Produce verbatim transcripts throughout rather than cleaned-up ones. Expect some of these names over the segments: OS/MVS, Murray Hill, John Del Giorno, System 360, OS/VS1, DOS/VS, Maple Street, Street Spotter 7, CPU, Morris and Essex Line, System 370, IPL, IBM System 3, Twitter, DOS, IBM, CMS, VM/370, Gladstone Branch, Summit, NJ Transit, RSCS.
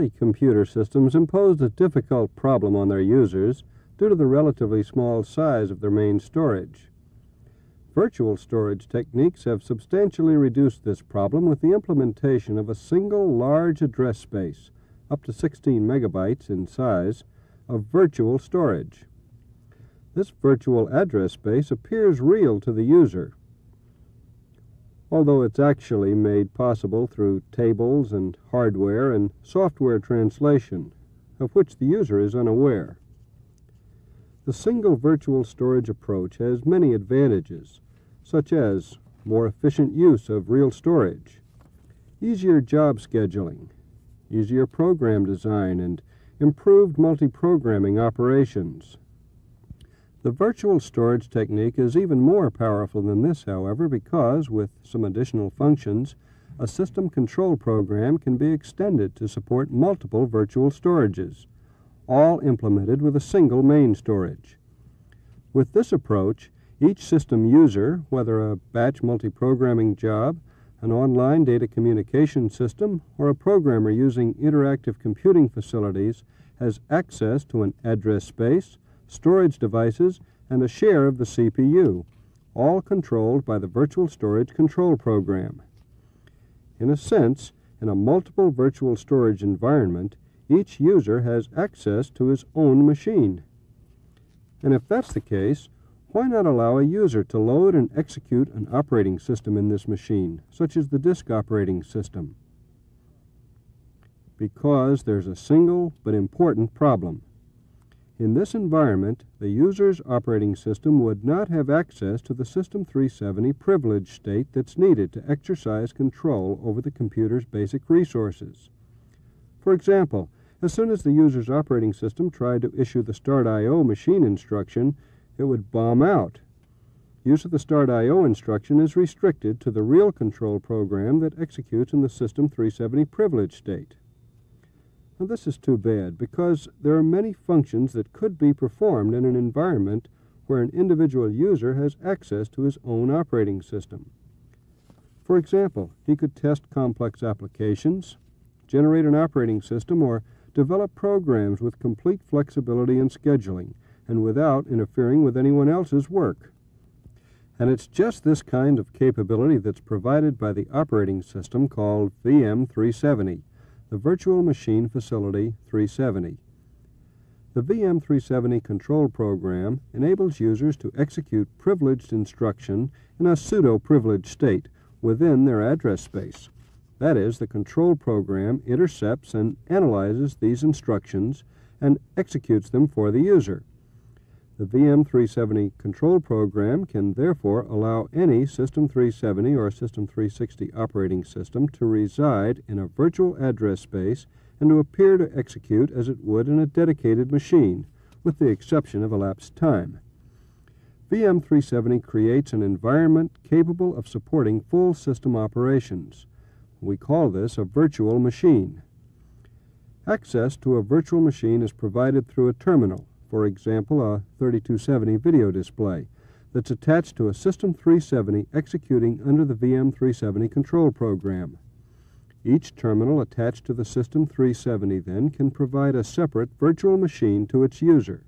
Early computer systems imposed a difficult problem on their users due to the relatively small size of their main storage. Virtual storage techniques have substantially reduced this problem with the implementation of a single large address space, up to sixteen megabytes in size, of virtual storage. This virtual address space appears real to the user, although it's actually made possible through tables and hardware and software translation, of which the user is unaware. The single virtual storage approach has many advantages, such as more efficient use of real storage, easier job scheduling, easier program design, and improved multi-programming operations. The virtual storage technique is even more powerful than this, however, because, with some additional functions, a system control program can be extended to support multiple virtual storages, all implemented with a single main storage. With this approach, each system user, whether a batch multiprogramming job, an online data communication system, or a programmer using interactive computing facilities, has access to an address space, storage devices, and a share of the C P U, all controlled by the virtual storage control program. In a sense, in a multiple virtual storage environment, each user has access to his own machine. And if that's the case, why not allow a user to load and execute an operating system in this machine, such as the disk operating system? Because there's a single but important problem. In this environment, the user's operating system would not have access to the System three seventy privilege state that's needed to exercise control over the computer's basic resources. For example, as soon as the user's operating system tried to issue the start I O machine instruction, it would bomb out. Use of the start I O instruction is restricted to the real control program that executes in the System three seventy privilege state. Now, this is too bad because there are many functions that could be performed in an environment where an individual user has access to his own operating system. For example, he could test complex applications, generate an operating system, or develop programs with complete flexibility and scheduling and without interfering with anyone else's work. And it's just this kind of capability that's provided by the operating system called V M three seventy. The Virtual Machine Facility three seventy. The V M three seventy control program enables users to execute privileged instruction in a pseudo-privileged state within their address space. That is, the control program intercepts and analyzes these instructions and executes them for the user. The V M three seventy control program can therefore allow any System three seventy or System three sixty operating system to reside in a virtual address space and to appear to execute as it would in a dedicated machine, with the exception of elapsed time. V M three seventy creates an environment capable of supporting full system operations. We call this a virtual machine. Access to a virtual machine is provided through a terminal, for example, a thirty-two seventy video display that's attached to a System three seventy executing under the V M three seventy control program. Each terminal attached to the System three seventy then can provide a separate virtual machine to its user.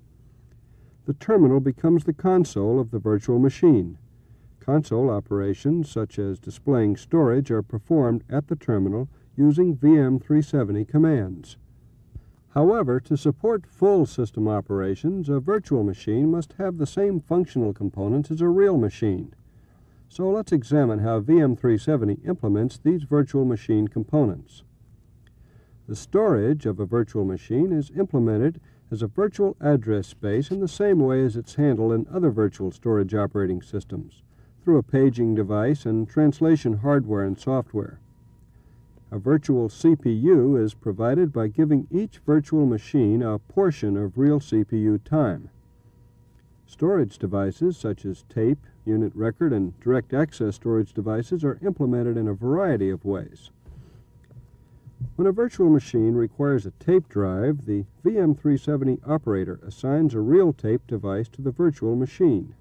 The terminal becomes the console of the virtual machine. Console operations such as displaying storage are performed at the terminal using V M three seventy commands. However, to support full system operations, a virtual machine must have the same functional components as a real machine. So let's examine how V M three seventy implements these virtual machine components. The storage of a virtual machine is implemented as a virtual address space in the same way as it's handled in other virtual storage operating systems, through a paging device and translation hardware and software. A virtual C P U is provided by giving each virtual machine a portion of real C P U time. Storage devices such as tape, unit record, and direct access storage devices are implemented in a variety of ways. When a virtual machine requires a tape drive, the V M three seventy operator assigns a real tape device to the virtual machine.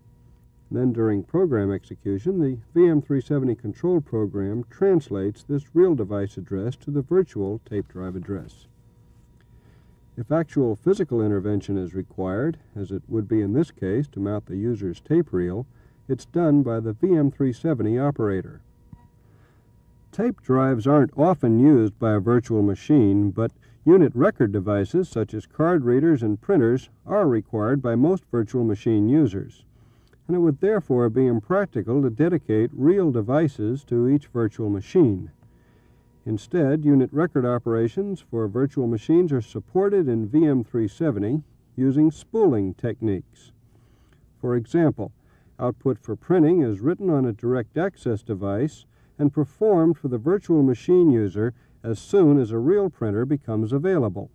Then during program execution, the V M three seventy control program translates this real device address to the virtual tape drive address. If actual physical intervention is required, as it would be in this case to mount the user's tape reel, it's done by the V M three seventy operator. Tape drives aren't often used by a virtual machine, but unit record devices such as card readers and printers are required by most virtual machine users, and it would therefore be impractical to dedicate real devices to each virtual machine. Instead, unit record operations for virtual machines are supported in V M three seventy using spooling techniques. For example, output for printing is written on a direct access device and performed for the virtual machine user as soon as a real printer becomes available.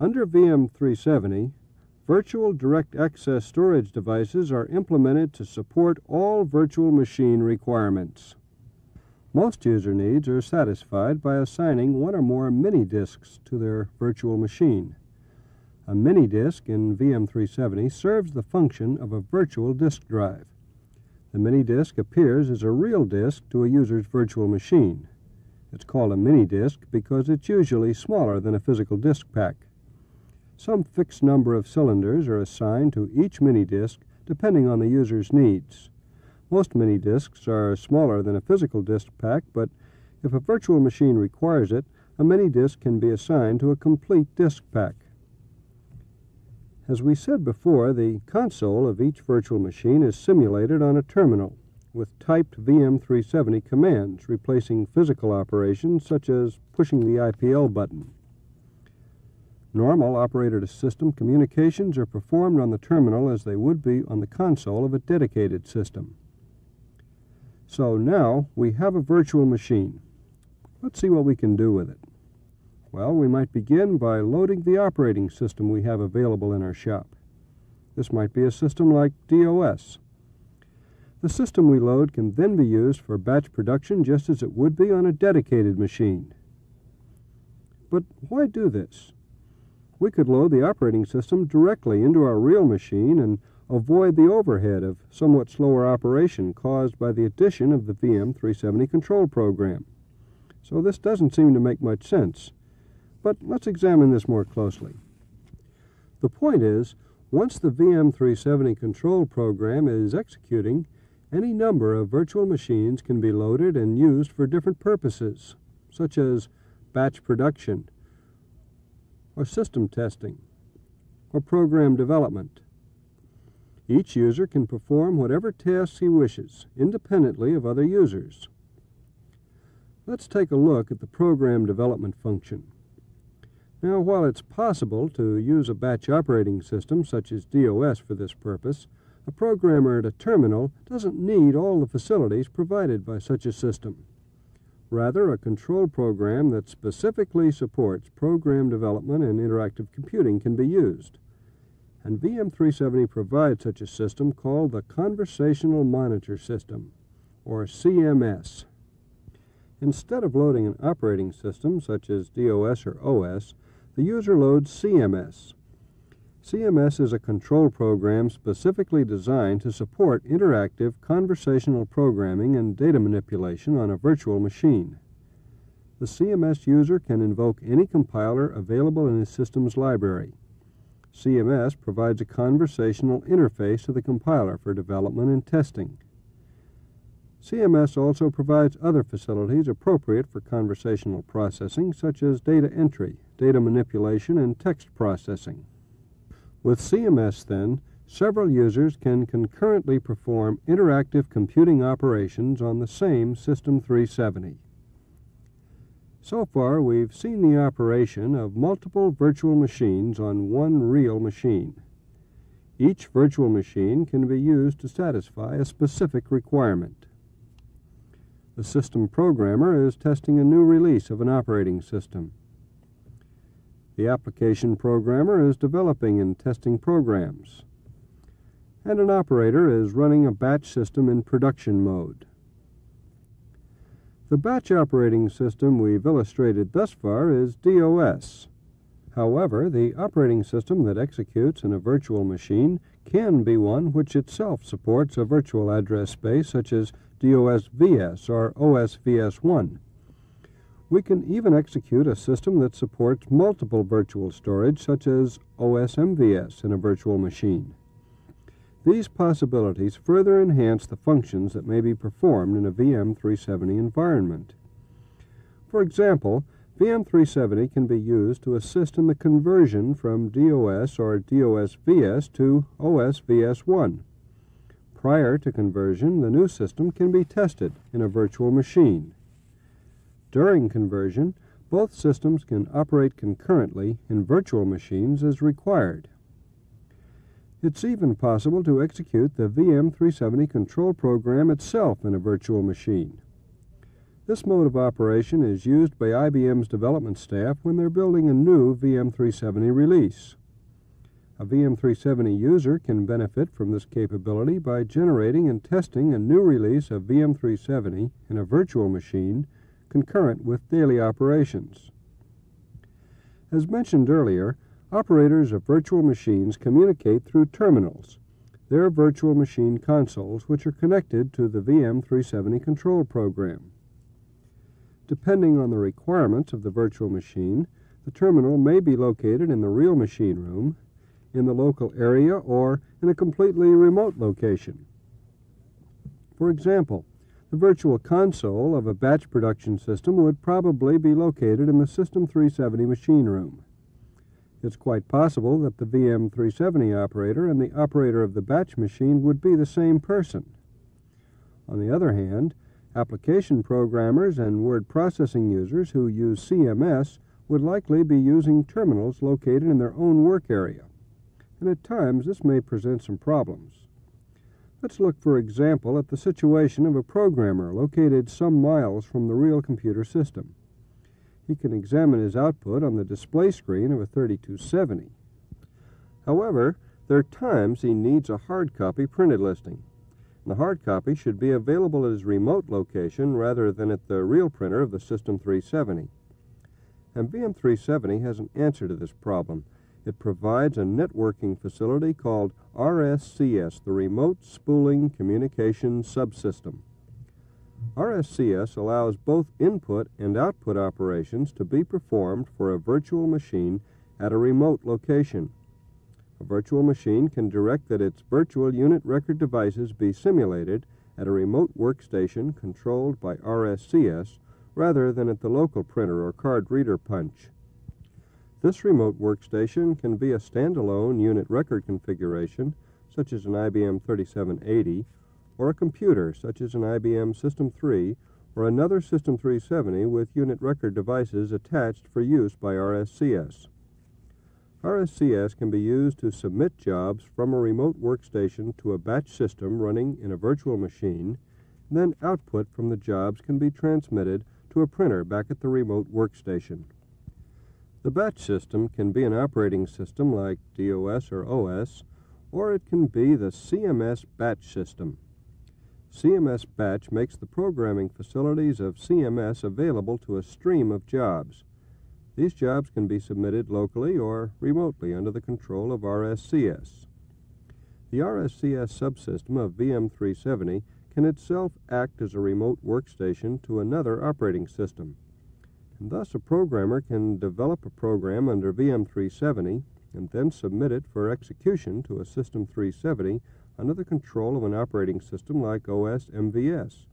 Under V M three seventy, virtual direct access storage devices are implemented to support all virtual machine requirements. Most user needs are satisfied by assigning one or more mini-disks to their virtual machine. A mini-disk in V M three seventy serves the function of a virtual disk drive. The mini-disk appears as a real disk to a user's virtual machine. It's called a mini-disk because it's usually smaller than a physical disk pack. Some fixed number of cylinders are assigned to each mini-disk depending on the user's needs. Most mini-disks are smaller than a physical disk pack, but if a virtual machine requires it, a mini-disk can be assigned to a complete disk pack. As we said before, the console of each virtual machine is simulated on a terminal with typed V M three seventy commands replacing physical operations such as pushing the I P L button. Normal operator-to-system communications are performed on the terminal as they would be on the console of a dedicated system. So now we have a virtual machine. Let's see what we can do with it. Well, we might begin by loading the operating system we have available in our shop. This might be a system like DOS. The system we load can then be used for batch production just as it would be on a dedicated machine. But why do this? We could load the operating system directly into our real machine and avoid the overhead of somewhat slower operation caused by the addition of the V M three seventy control program. So this doesn't seem to make much sense. But let's examine this more closely. The point is, once the V M three seventy control program is executing, any number of virtual machines can be loaded and used for different purposes, such as batch production, or system testing, or program development. Each user can perform whatever tasks he wishes, independently of other users. Let's take a look at the program development function. Now, while it's possible to use a batch operating system such as DOS for this purpose, a programmer at a terminal doesn't need all the facilities provided by such a system. Rather, a control program that specifically supports program development and interactive computing can be used. And V M three seventy provides such a system called the Conversational Monitor System, or C M S. Instead of loading an operating system, such as DOS or O S, the user loads C M S. C M S is a control program specifically designed to support interactive conversational programming and data manipulation on a virtual machine. The C M S user can invoke any compiler available in his system's library. C M S provides a conversational interface to the compiler for development and testing. C M S also provides other facilities appropriate for conversational processing, such as data entry, data manipulation, and text processing. With C M S, then, several users can concurrently perform interactive computing operations on the same System three seventy. So far, we've seen the operation of multiple virtual machines on one real machine. Each virtual machine can be used to satisfy a specific requirement. The system programmer is testing a new release of an operating system. The application programmer is developing and testing programs. And an operator is running a batch system in production mode. The batch operating system we've illustrated thus far is DOS. However, the operating system that executes in a virtual machine can be one which itself supports a virtual address space such as DOS/V S or O S/V S one. We can even execute a system that supports multiple virtual storage, such as O S M V S in a virtual machine. These possibilities further enhance the functions that may be performed in a V M three seventy environment. For example, V M three seventy can be used to assist in the conversion from DOS or DOS/V S to O S V S one. Prior to conversion, the new system can be tested in a virtual machine. During conversion, both systems can operate concurrently in virtual machines as required. It's even possible to execute the V M three seventy control program itself in a virtual machine. This mode of operation is used by I B M's development staff when they're building a new V M three seventy release. A V M three seventy user can benefit from this capability by generating and testing a new release of V M three seventy in a virtual machine concurrent with daily operations. As mentioned earlier, operators of virtual machines communicate through terminals, their virtual machine consoles, which are connected to the V M three seventy control program. Depending on the requirements of the virtual machine, the terminal may be located in the real machine room, in the local area, or in a completely remote location. For example, the virtual console of a batch production system would probably be located in the System three seventy machine room. It's quite possible that the V M three seventy operator and the operator of the batch machine would be the same person. On the other hand, application programmers and word processing users who use C M S would likely be using terminals located in their own work area, and at times this may present some problems. Let's look, for example, at the situation of a programmer located some miles from the real computer system. He can examine his output on the display screen of a thirty-two seventy. However, there are times he needs a hard copy printed listing. The hard copy should be available at his remote location rather than at the real printer of the System three seventy. And V M three seventy has an answer to this problem. It provides a networking facility called R S C S, the Remote Spooling Communication Subsystem. R S C S allows both input and output operations to be performed for a virtual machine at a remote location. A virtual machine can direct that its virtual unit record devices be simulated at a remote workstation controlled by R S C S rather than at the local printer or card reader punch. This remote workstation can be a standalone unit record configuration, such as an I B M thirty-seven eighty, or a computer, such as an I B M System three, or another System three seventy with unit record devices attached for use by R S C S. R S C S can be used to submit jobs from a remote workstation to a batch system running in a virtual machine, then output from the jobs can be transmitted to a printer back at the remote workstation. The batch system can be an operating system like DOS or O S, or it can be the C M S batch system. C M S batch makes the programming facilities of C M S available to a stream of jobs. These jobs can be submitted locally or remotely under the control of R S C S. The R S C S subsystem of V M three seventy can itself act as a remote workstation to another operating system. And thus, a programmer can develop a program under V M three seventy and then submit it for execution to a System three seventy under the control of an operating system like O S M V S.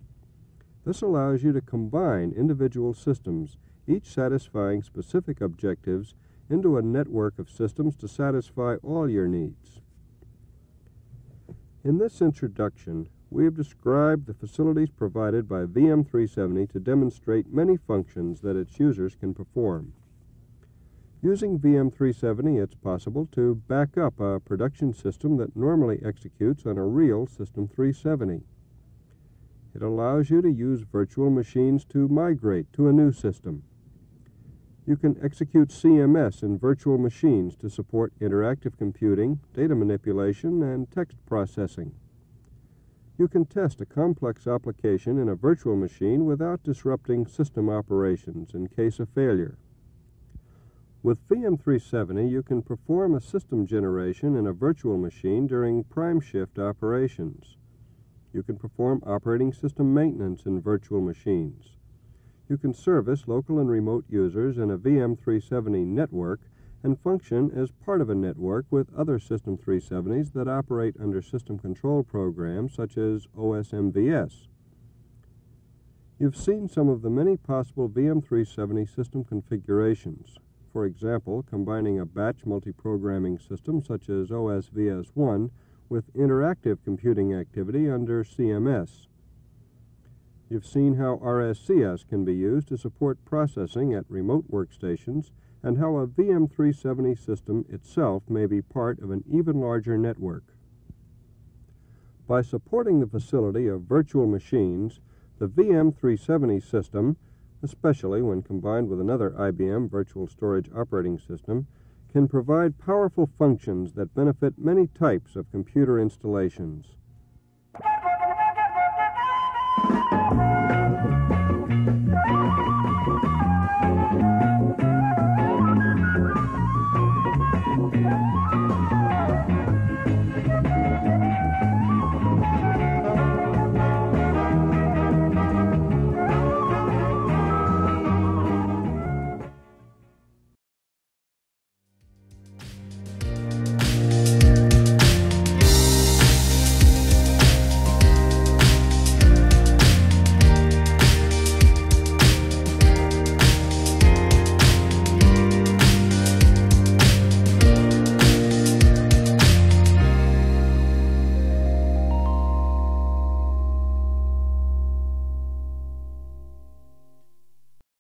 This allows you to combine individual systems, each satisfying specific objectives, into a network of systems to satisfy all your needs. In this introduction, we have described the facilities provided by V M three seventy to demonstrate many functions that its users can perform. Using V M three seventy, it's possible to back up a production system that normally executes on a real System three seventy. It allows you to use virtual machines to migrate to a new system. You can execute C M S in virtual machines to support interactive computing, data manipulation, and text processing. You can test a complex application in a virtual machine without disrupting system operations in case of failure. With V M three seventy, you can perform a system generation in a virtual machine during prime shift operations. You can perform operating system maintenance in virtual machines. you can service local and remote users in a V M three seventy network and function as part of a network with other System three seventies that operate under system control programs such as O S M V S. You've seen some of the many possible V M three seventy system configurations. For example, combining a batch multiprogramming system such as O S V S one with interactive computing activity under C M S. You've seen how R S C S can be used to support processing at remote workstations and how a V M three seventy system itself may be part of an even larger network. By supporting the facility of virtual machines, the V M three seventy system, especially when combined with another I B M virtual storage operating system, can provide powerful functions that benefit many types of computer installations.